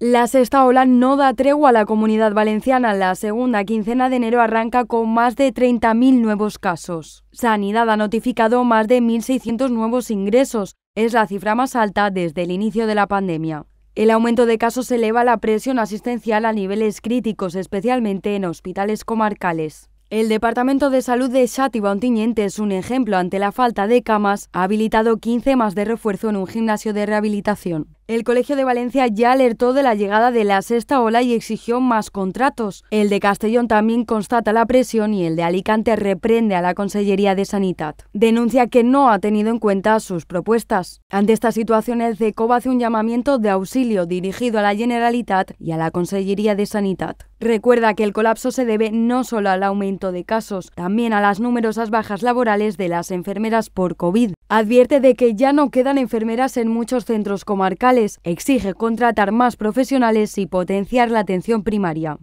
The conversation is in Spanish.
La sexta ola no da tregua a la Comunidad Valenciana. La segunda quincena de enero arranca con más de 30.000 nuevos casos. Sanidad ha notificado más de 1.600 nuevos ingresos. Es la cifra más alta desde el inicio de la pandemia. El aumento de casos eleva la presión asistencial a niveles críticos, especialmente en hospitales comarcales. El Departamento de Salud de Xàtiva-Ontinyent es un ejemplo. Ante la falta de camas, ha habilitado 15 más de refuerzo en un gimnasio de rehabilitación. El Colegio de Valencia ya alertó de la llegada de la sexta ola y exigió más contratos. El de Castellón también constata la presión y el de Alicante reprende a la Consellería de Sanitat. Denuncia que no ha tenido en cuenta sus propuestas. Ante esta situación, el CECOVA hace un llamamiento de auxilio dirigido a la Generalitat y a la Consellería de Sanitat. Recuerda que el colapso se debe no solo al aumento de casos, también a las numerosas bajas laborales de las enfermeras por COVID. Advierte de que ya no quedan enfermeras en muchos centros comarcales. Exige contratar más profesionales y potenciar la atención primaria.